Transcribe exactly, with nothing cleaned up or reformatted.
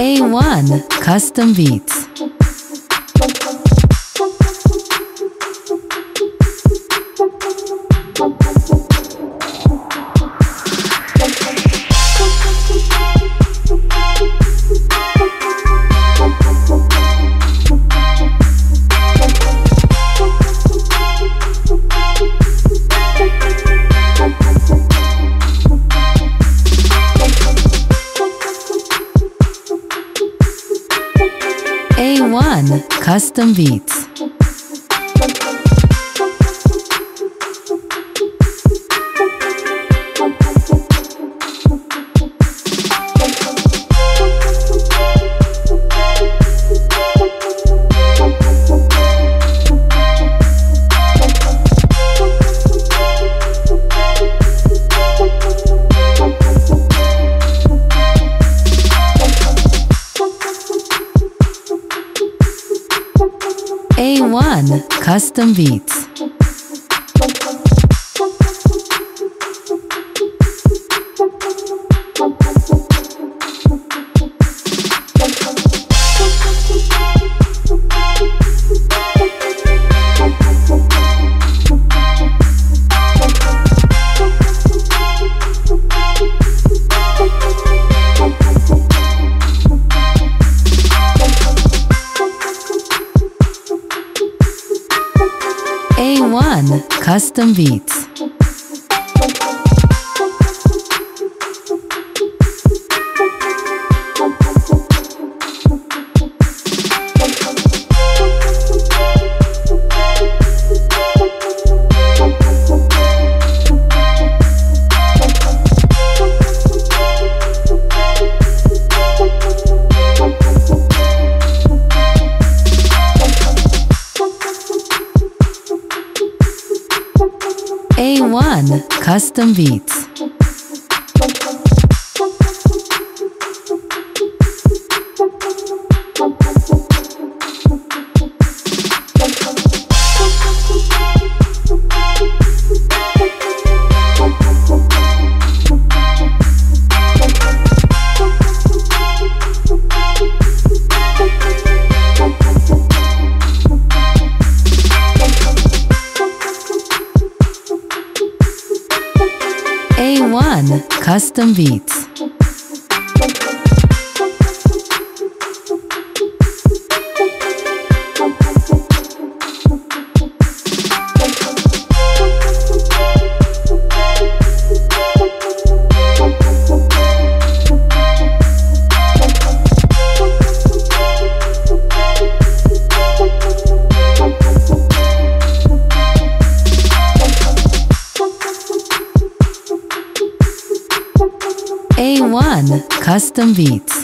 A one Custom Beats. A one Custom Beats. A one Custom Beats. A one Custom Beats. A one Custom Beats. A one Custom Beats. A one Custom Beats.